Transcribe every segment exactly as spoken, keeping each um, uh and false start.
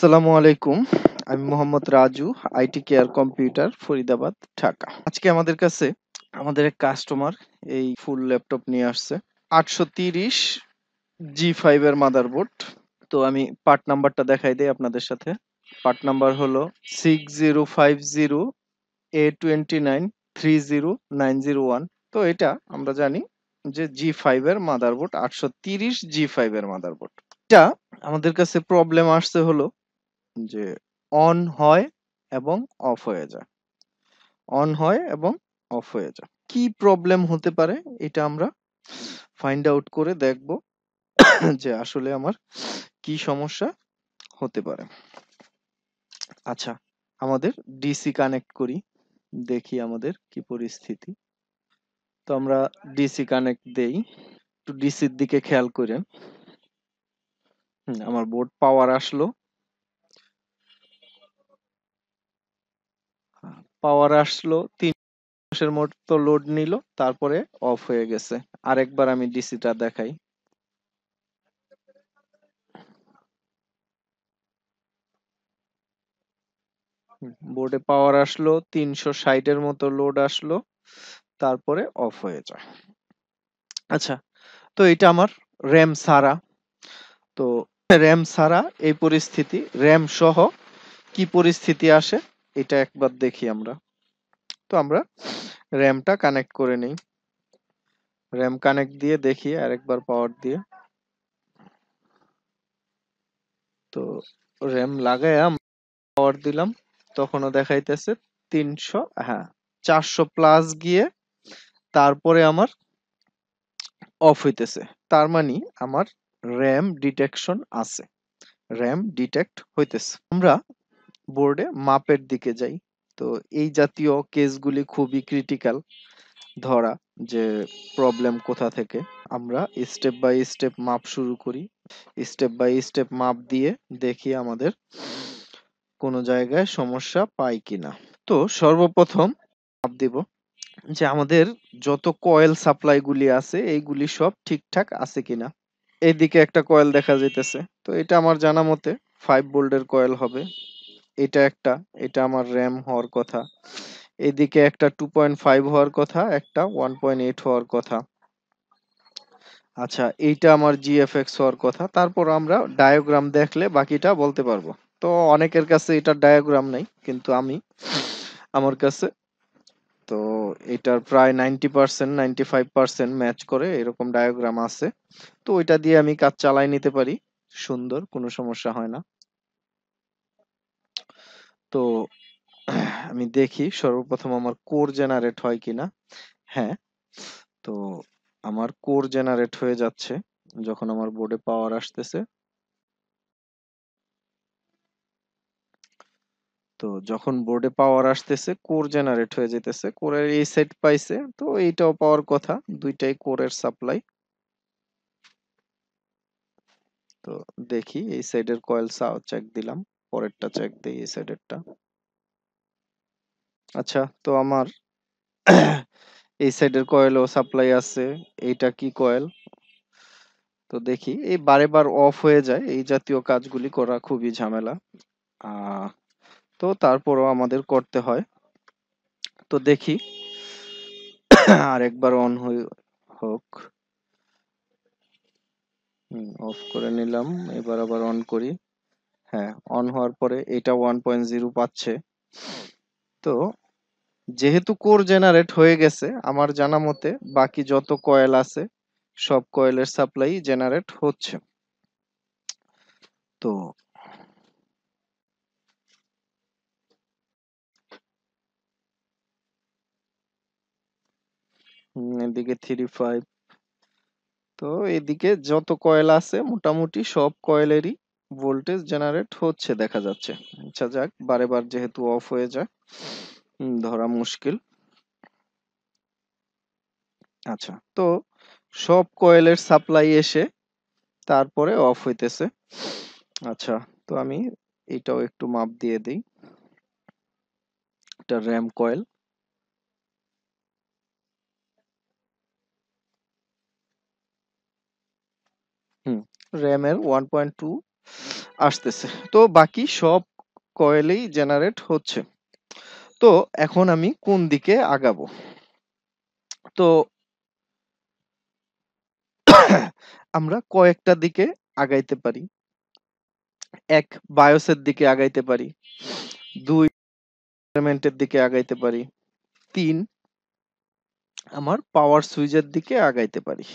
আসসালামু আলাইকুম, আমি Mohammad Raju, IT care computer, Faridabad, Dhaka. আজকে আমাদের কাছে আমাদের এক কাস্টমার এই ফুল ল্যাপটপ নিয়ে আসছে, আটশো তিরিশ জি ফাইভ এর মাদারবোর্ড। তো আমি পার্ট নাম্বারটা দেখাই দেই আপনাদের সাথে। পার্ট নাম্বার হলো six zero five zero A two nine three zero nine zero one. তো এটা আমরা জানি যে জি ফাইভ এর মাদারবোর্ড, আটশো তিরিশ জি ফাইভ এর মাদারবোর্ড। এটা আমাদের কাছে প্রবলেম আসছে হলো যে অন হয় এবং অফ হয়ে যায়, অন হয় এবং অফ হয়ে যায়। কি প্রবলেম হতে পারে এটা আমরা ফাইন্ড আউট করে দেখব যে আসলে আমার কি সমস্যা হতে পারে। আচ্ছা, আমাদের ডিসি কানেক্ট করি, দেখি আমাদের কি পরিস্থিতি। তো আমরা ডিসি কানেক্ট দেই, একটু ডিসির দিকে খেয়াল করেন। আমার বোর্ড পাওয়ার আসলো, পাওয়ার আসলো তিন মাসের মতো লোড নিল, তারপরে অফ হয়ে গেছে। আরেকবার আমি ডিসিটা দেখাই। বোর্ডে পাওয়ার আসলো, তিনশো ষাটের মতো লোড আসলো, তারপরে অফ হয়ে যায়। আচ্ছা, তো এটা আমার র্যাম সারা। তো র্যাম সারা এই পরিস্থিতি, র্যাম সহ কি পরিস্থিতি আসে এটা একবার দেখি আমরা। তো আমরা র্যামটা কানেক্ট করে নেই, র্যাম কানেক্ট দিয়ে দেখি আরেকবার পাওয়ার দিয়ে। তো র্যাম লাগায় পাওয়ার দিলাম, তখনও দেখাইতেছে তিনশো, হ্যাঁ চারশো প্লাস গিয়ে তারপরে আমার অফ হইতেছে। তার মানে আমার র্যাম ডিটেকশন আছে, র্যাম ডিটেক্ট হইতেছে। আমরা বোর্ডে মাপের দিকে যাই। তো এই জাতীয় কেসগুলি খুবই ক্রিটিক্যাল ধরা যে প্রবলেম কোথা থেকে। আমরা স্টেপ বাই স্টেপ মাপ শুরু করি, স্টেপ বাই স্টেপ মাপ দিয়ে দেখি আমাদের কোনো জায়গায় সমস্যা পাই কিনা। তো সর্বপ্রথম মাপ দিব যে আমাদের যত কয়েল সাপ্লাইগুলি আছে এইগুলি সব ঠিকঠাক আছে কিনা। এইদিকে একটা কয়েল দেখা যাইতেছে, তো এটা আমার জানা মতে ফাইভ বোল্ডের কয়েল হবে। এটা একটা, এটা আমার র্যাম হওয়ার কথা। এদিকে একটা টু পয়েন্ট ফাইভ হওয়ার কথা, একটা ওয়ান পয়েন্ট এইট হওয়ার কথা। আচ্ছা, এইটা আমার জিএফএক্স হওয়ার কথা। তারপর আমরা ডায়াগ্রাম দেখলে বাকিটা বলতে পারবো। তো অনেকের কাছে এটার ডায়াগ্রাম নাই, কিন্তু আমি আমার কাছে তো এটার প্রায় ninety percent ninety five percent match করে এরকম ডায়াগ্রাম আছে। তো ওইটা দিয়ে আমি কাজ চালাই নিতে পারি সুন্দর, কোনো সমস্যা হয় না। তো আমি দেখি সর্বপ্রথম আমার কোর জেনারেট হয় কিনা। হ্যাঁ, তো আমার কোর জেনারেট হয়ে যাচ্ছে যখন আমার বোর্ডে পাওয়ার আসতেছে। তো যখন বোর্ডে পাওয়ার আসতেছে কোর জেনারেট হয়ে যেতেছে, কোরের এই সেট পাইছে, তো এইটাও পাওয়ার কথা, দুইটাই কোরের সাপ্লাই। তো দেখি এই সাইডের কয়েল সাও চেক দিলাম, পরেরটা চেক দেই, এই সাইডেরটা। আচ্ছা, তো আমার এই সাইডের কয়েলও সাপ্লাই আছে। এইটা কি কয়েল? তো দেখি এই বারে বার অফ হয়ে যায়, এই জাতীয় কাজগুলি করা খুবই ঝামেলা। আহ তো তারপরও আমাদের করতে হয়। তো দেখি আরেকবার অন হোক, অফ করে নিলাম, এবার আবার অন করি। হ্যাঁ, অন হওয়ার পরে এটা ওয়ান পয়েন্ট জিরো পাচ্ছে। তো যেহেতু কোর জেনারেট হয়ে গেছে, আমার জানা মতে বাকি যত কয়েল আছে সব কয়েলের সাপ্লাই জেনারেট হচ্ছে। তো এদিকে থ্রি ফাইভ, তো এদিকে যত কয়েল আছে মোটামুটি সব কয়েলেরই ভোল্টেজ জেনারেট হচ্ছে দেখা যাচ্ছে। আচ্ছা যাক, বারে বার যেহেতু অফ হয়ে যায় ধরা মুশকিল। আচ্ছা, তো সব কয়েলের সাপ্লাই এসে তারপরে অফ হইতেছে। আচ্ছা, তো আমি এটাও একটু মাপ দিয়ে দিই, এটা র্যাম কয়েল। র্যামের ওয়ান পয়েন্ট টু আসতেছে। তো বাকি সব কয়েলেই জেনারেট হচ্ছে। তো এখন আমি কোন দিকে আগাবো? তো আমরা কয়েকটা দিকে আগাইতে পারি। এক, বায়োসের দিকে আগাইতে পারি। দুই, এর দিকে আগাইতে পারি। তিন, আমার পাওয়ার সুইচের দিকে আগাইতে পারি।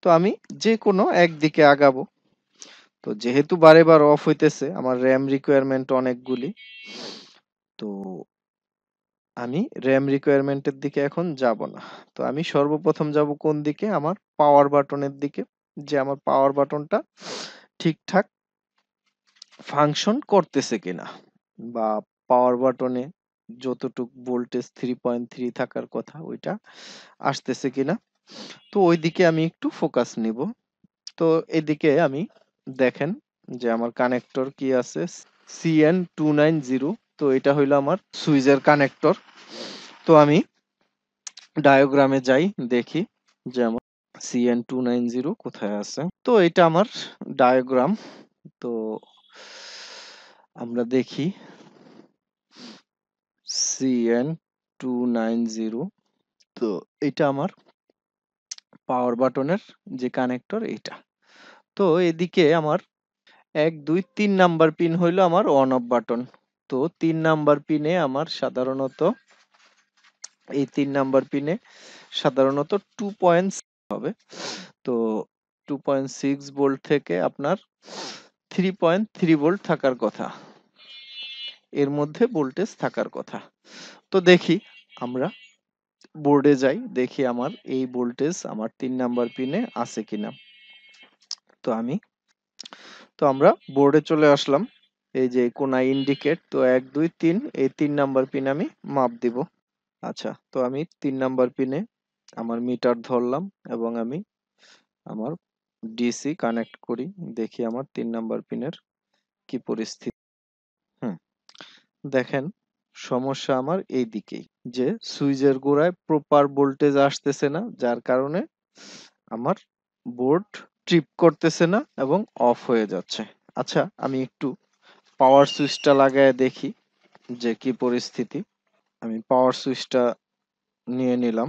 তো আমি যে কোনো একদিকে আগাবো। তো যেহেতু বারে বার অফ হইতেছে, আমার র্যাম রিকোয়ারমেন্ট অনেকগুলি, তো আমি র্যাম রিকোয়ারমেন্টের দিকে এখন যাব না। তো আমি সর্বপ্রথম যাব কোন দিকে? আমার পাওয়ার বাটনের দিকে, যে আমার পাওয়ার বাটনটা ঠিকঠাক ফাংশন করতেছে কিনা, বা পাওয়ার বাটনে যতটুকু ভোল্টেজ থ্রি পয়েন্ট থ্রি থাকার কথা ওইটা আসতেছে কিনা। তো ওই দিকে আমি একটু ফোকাস নিব। তো এদিকে আমি দেখেন যে আমার কানেক্টর কি আছে, C N two nine zero. তো এটা হইলো আমার সুইচের কানেক্টর। তো আমি ডায়াগ্রামে যাই, দেখি যে আমার C N two nine zero কোথায় আছে। তো এটা আমার ডায়াগ্রাম। তো আমরা দেখি C N two nine zero. তো এটা আমার পাওয়ার বাটনের যে কানেক্টর এটা। তো এদিকে আমার এক দুই তিন নাম্বার পিন হইলো আমার অন অফ বাটন। তো তিন নাম্বার পিনে আমার সাধারণত এই তিন নাম্বার পিনে সাধারণত টু পয়েন্ট হবে। তো টু পয়েন্ট সিক্স ভোল্ট থেকে আপনার থ্রি পয়েন্ট থ্রি ভোল্ট থাকার কথা, এর মধ্যে ভোল্টেজ থাকার কথা। তো দেখি আমরা বোর্ডে যাই, দেখি আমার এই ভোল্টেজ আমার তিন নাম্বার পিনে আছে কিনা। তো আমি তো আমরা বোর্ডে চলে আসলাম। এই যে কোনা ইন্ডিকেট, তো এক দুই তিন, এই তিন নাম্বার পিন আমি মাপ দিব। আচ্ছা, তো আমি তিন নাম্বার পিনে আমার মিটার ধরলাম এবং আমি আমার ডিসি কানেক্ট করি, দেখি আমার তিন নাম্বার পিনের কি পরিস্থিতি। হুম, দেখেন সমস্যা আমার এই দিকেই, যে সুইচের গোড়ায় প্রপার ভোল্টেজ আসতেছে না, যার কারণে আমার বোর্ড ট্রিপ করতেছে না এবং অফ হয়ে যাচ্ছে। আচ্ছা, আমি একটু পাওয়ার সুইচটা লাগায় দেখি যে কি পরিস্থিতি। আমি পাওয়ার সুইচটা নিয়ে নিলাম।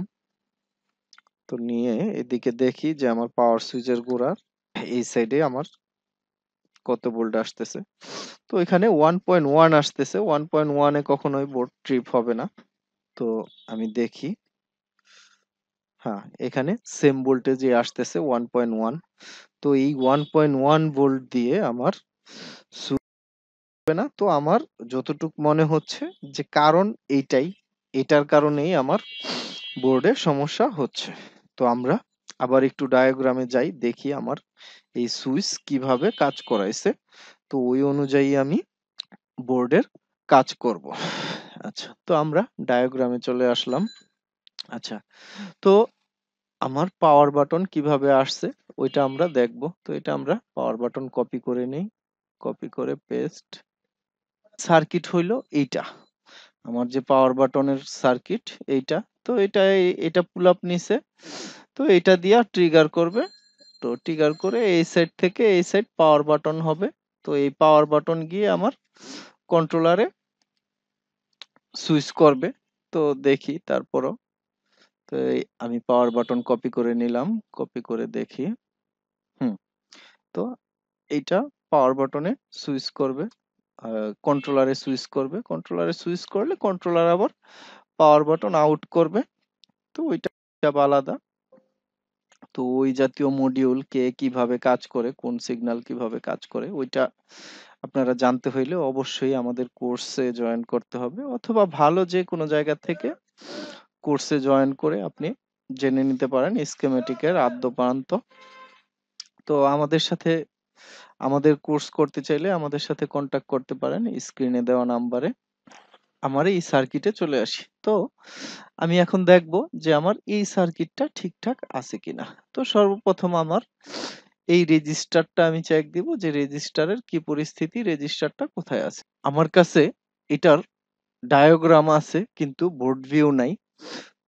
তো নিয়ে এদিকে দেখি যে আমার পাওয়ার সুইচের গোড়ার এই সাইডে আমার কত ভোল্ট আসতেছে। তো এখানে ওয়ান পয়েন্ট ওয়ান আসতেছে। ওয়ান পয়েন্ট ওয়ানে কখনোই বোর্ড ট্রিপ হবে না। তো আমি দেখি, হ্যাঁ, এখানে সেম ভোল্টেজে আসতেছে ওয়ান পয়েন্ট ওয়ান। তো এই ওয়ান পয়েন্ট ওয়ান ভোল্ট দিয়ে আমার না। তো আমার যতটুক মনে হচ্ছে যে কারণ এইটাই, এটার কারণেই আমার বোর্ডে সমস্যা হচ্ছে। তো আমরা আবার একটু ডায়াগ্রামে যাই, দেখি আমার এই সুইচ কিভাবে কাজ করাইছে। তো ওই অনুযায়ী আমি বোর্ডের কাজ করব। আচ্ছা, তো আমরা ডায়াগ্রামে চলে আসলাম। আচ্ছা, তো আমার পাওয়ার বাটন কিভাবে আসছে ওইটা আমরা দেখব। তো এটা আমরা পাওয়ার বাটন কপি করে নেই, কপি করে পেস্ট। সার্কিট হইলো এইটা, আমার যে পাওয়ার বাটনের সার্কিট এইটা। তো এটা এটা পুল আপ নিছে। তো এটা দিয়া ট্রিগার করবে। তো ট্রিগার করে এই সাইড থেকে এই সাইড পাওয়ার বাটন হবে। তো এই পাওয়ার বাটন গিয়ে আমার কন্ট্রোলারে সুইচ করবে। তো দেখি তারপরও। তো আমি পাওয়ার বাটন কপি করে নিলাম, কপি করে দেখি। হুম, তো এইটা পাওয়ার বাটনে সুইচ করবে, কন্ট্রোলারে সুইচ করবে। কন্ট্রোলারে সুইচ করলে কন্ট্রোলার আবার পাওয়ার বাটন আউট করবে। তো ওইটা আলাদা। তো ওই জাতীয় মডিউল কে কিভাবে কাজ করে, কোন সিগন্যাল কিভাবে কাজ করে, ওইটা আপনারা জানতে হইলে অবশ্যই আমাদের কোর্সে জয়েন করতে হবে, অথবা ভালো যে কোনো জায়গা থেকে কোর্সে জয়েন করে আপনি জেনে নিতে পারেন স্কিম্যাটিকের আদ্যপান্ত। তো আমাদের সাথে আমাদের কোর্স করতে চাইলে আমাদের সাথে কন্টাক্ট করতে পারেন স্ক্রিনে দেওয়া নাম্বারে। আমার এই সার্কিটে চলে আসি। তো আমি এখন দেখব যে আমার এই সার্কিটটা ঠিকঠাক আছে কিনা। তো সর্বপ্রথম আমার এই রেজিস্টারটা আমি চেক দিব যে রেজিস্টারের কি পরিস্থিতি, রেজিস্টারটা কোথায় আছে। আমার কাছে এটার ডায়াগ্রাম আছে কিন্তু বোর্ড ভিউ নাই।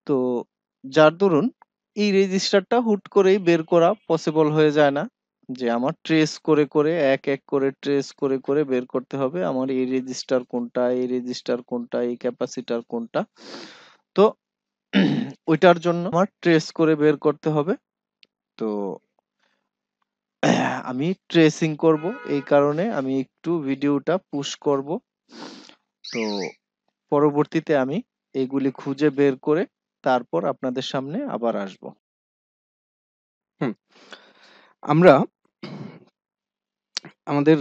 তো যার দরুন এই রেজিস্টারটা হুট করেই বের করা পসিবল হয়ে যায় না। যে আমার ট্রেস করে করে এক এক করে ট্রেস করে করে বের করতে হবে আমার এই রেজিস্টার কোনটা, এই রেজিস্টার কোনটা, এই ক্যাপাসিটার কোনটা। তো ওইটার জন্য আমার ট্রেস করে বের করতে হবে। তো আমি ট্রেসিং করব, এই কারণে আমি একটু ভিডিওটা পুশ করব। তো পরবর্তীতে আমি এগুলি খুঁজে বের করে তারপর আপনাদের সামনে আবার আসব। হুম আমরা আমাদের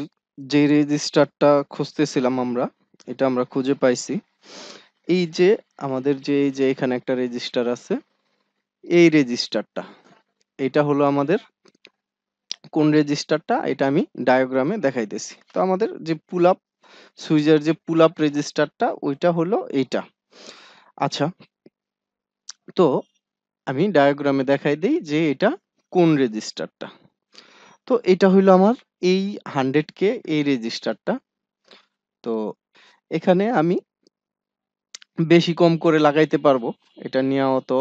যে রেজিস্টারটা খুঁজতেছিলাম আমরা এটা আমরা খুঁজে পাইছি। এই যে আমাদের যে এই যে এখানে একটা রেজিস্টার আছে, এই রেজিস্টারটা এটা হলো আমাদের কোন রেজিস্টারটা, এটা আমি ডায়াগ্রামে দেখাইতেছি। তো আমাদের যে পুল আপ সুইচের যে পুল আপ রেজিস্টারটা ওইটা হলো এইটা। আচ্ছা, তো আমি ডায়াগ্রামে দেখাই দিই যে এটা কোন রেজিস্টারটা। তো এটা হইলো আমার এই হান্ড্রেড কে এই রেজিস্টারটা। তো এখানে আমি বেশি কম করে লাগাইতে পারবো, এটা নিয়ে অত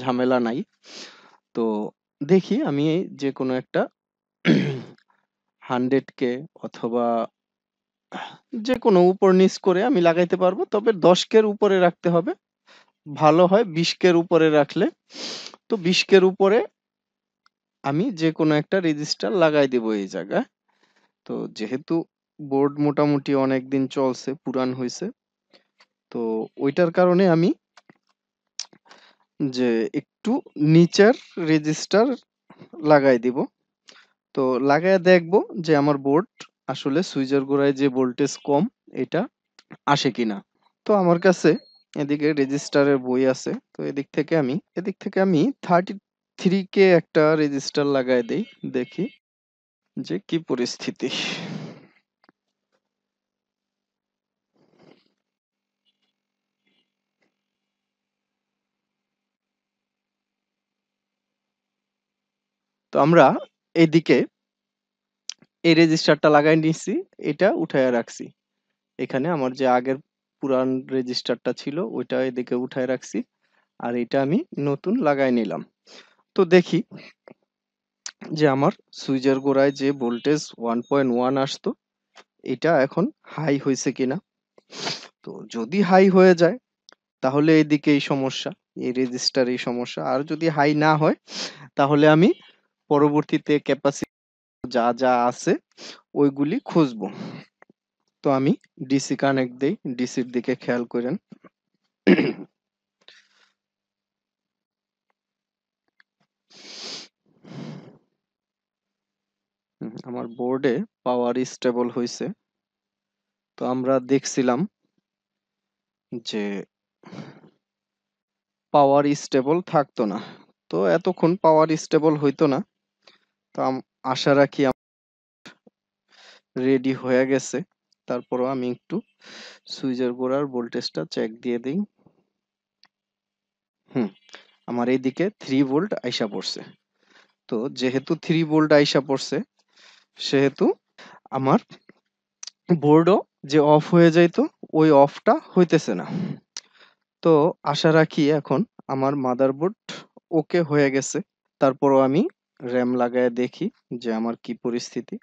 ঝামেলা নাই। তো দেখি আমি যে কোনো একটা হান্ড্রেড কে অথবা যে কোনো উপর নিচ করে আমি লাগাইতে পারবো, তবে দশ কের উপরে রাখতে হবে, ভালো হয় বিশ কের উপরে রাখলে। তো বিশ কের উপরে আমি যে কোনো একটা রেজিস্টার লাগাই দেব এই জায়গায়। তো যেহেতু বোর্ড মোটামুটি অনেকদিন চলছে, পুরান হয়েছে, তো ওইটার কারণে আমি যে একটু নিচের রেজিস্টার লাগাই দিব। তো লাগাই দেখব যে আমার বোর্ড আসলে সুইচের গোড়ায় যে ভোল্টেজ কম এটা আসে কিনা। তো আমার কাছে এদিকে রেজিস্টারের বই আছে, তো এদিক থেকে আমি এদিক থেকে আমি থার্টি থ্রি কে একটা রেজিস্টার লাগাই দেই, দেখি যে কি পরিস্থিতি। তো আমরা এদিকে এই রেজিস্টারটা লাগাই নিছি, এটা উঠায় রাখছি। এখানে আমার যে আগের পুরান রেজিস্টারটা ছিল ওইটা এদিকে উঠায় রাখছি, আর এটা আমি নতুন লাগাই নিলাম। তো দেখি যে আমার সুইচের গোড়ায় যে ভোল্টেজ ওয়ান পয়েন্ট ওয়ান আসতো এটা এখন হাই হয়েছে কিনা। তো যদি হাই হয়ে যায় তাহলে এদিকে এই সমস্যা, এই রেজিস্টার এই সমস্যা। আর যদি হাই না হয় তাহলে আমি পরবর্তীতে ক্যাপাসিটি যা যা আছে ওইগুলি খুঁজবো। তো আমি ডিসি কানেক্ট দেই, ডিসির দিকে খেয়াল করেন। আমার বোর্ডে পাওয়ার স্টেবল হয়েছে। তো আমরা দেখছিলাম যে পাওয়ার স্টেবল থাকতো না, তো এতক্ষণ পাওয়ার স্টেবল হইতো না। তো আশা রাখি রেডি হয়ে গেছে। তারপরও আমি একটু সুইচের গোড়ার ভোল্টেজটা চেক দিয়ে দিই। হুম আমার এইদিকে থ্রি ভোল্ট আইসা পড়ছে। তো যেহেতু থ্রি ভোল্ট আইসা পড়ছে সেহেতু আমার বোর্ডও যে অফ হয়ে যাইতো ওই অফটা হইতেছে না। তো আশা রাখি এখন আমার মাদারবোর্ড ওকে হয়ে গেছে। তারপরও আমি র্যাম লাগায় দেখি যে আমার কি পরিস্থিতি।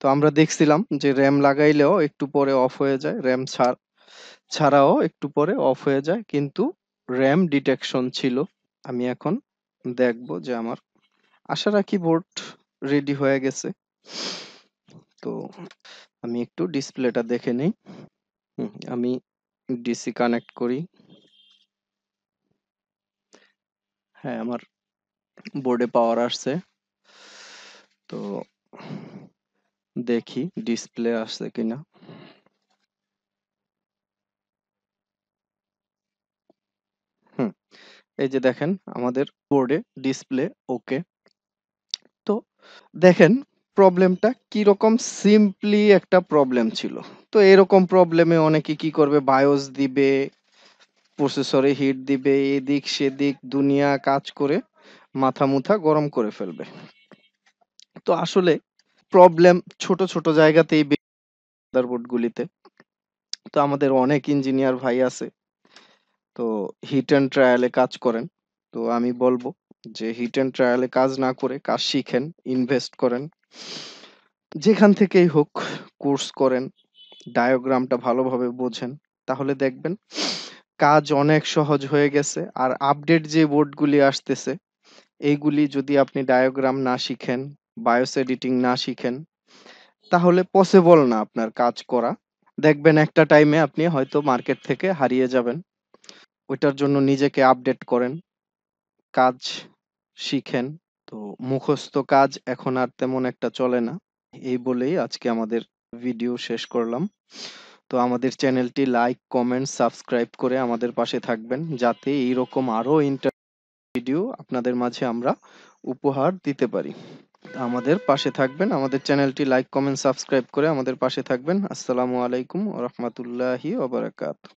তো আমরা দেখছিলাম যে র্যাম লাগাইলেও একটু পরে অফ হয়ে যায়, র্যাম ছাড়াও একটু পরে অফ হয়ে যায়, কিন্তু র্যাম ডিটেকশন ছিল। আমি এখন দেখব যে আমার আশা রাখি বোর্ড রেডি হয়ে গেছে। তো আমি একটু ডিসপ্লেটা দেখে নেই। আমি ডিসি কানেক্ট করি। হ্যাঁ আমার বোর্ডে পাওয়ার আসছে। তো দেখি ডিসপ্লে আসছে কিনা। হুম এই যে দেখেন আমাদের বোর্ডে ডিসপ্লে ওকে। তো দেখেন প্রবলেমটা কি রকম, সিম্পলি একটা প্রবলেম ছিল। তো এরকম প্রবলেমে অনেকে কি করবে, বায়োস দিবে, প্রসেসরে হিট দিবে, এদিক সেদিক দুনিয়া কাজ করে মাথা মুথা গরম করে ফেলবে। তো আসলে প্রবলেম ছোট ছোট জায়গাতেই মাদারবোর্ডগুলিতে। তো আমাদের অনেক ইঞ্জিনিয়ার ভাই আছে, তো হিট অ্যান্ড ট্রায়ালে কাজ করেন। তো আমি বলবো যে হিট এন্ড ট্রায়ালে কাজ না করে কাজ শিখেন, ইনভেস্ট করেন, যেখান থেকেই হোক কোর্স করেন, ডায়াগ্রামটা ভালোভাবে বোঝেন, তাহলে দেখবেন কাজ অনেক সহজ হয়ে গেছে। আর আপডেট যে বোর্ডগুলি আসতেছে এইগুলি যদি আপনি ডায়াগ্রাম না শিখেন, বায়োস এডিটিং না শিখেন, তাহলে পসিবল না আপনার কাজ করা। দেখবেন একটা টাইমে আপনি হয়তো মার্কেট থেকে হারিয়ে যাবেন। ওইটার জন্য নিজেকে আপডেট করেন, কাজ শিখেন। তো মুখস্থ কাজ এখন আর তেমন একটা চলে না। এই বলেই আজকে আমাদের ভিডিও শেষ করলাম। তো আমাদের চ্যানেলটি লাইক, কমেন্ট, সাবস্ক্রাইব করে আমাদের পাশে থাকবেন, যাতে এইরকম আরো ইন্টারেস্টিং ভিডিও আপনাদের মাঝে আমরা উপহার দিতে পারি। আমাদের পাশে থাকবেন, আমাদের চ্যানেলটি লাইক, কমেন্ট, সাবস্ক্রাইব করে আমাদের পাশে থাকবেন। আসসালামু আলাইকুম ওয়া রাহমাতুল্লাহি ওয়া বারাকাতুহু।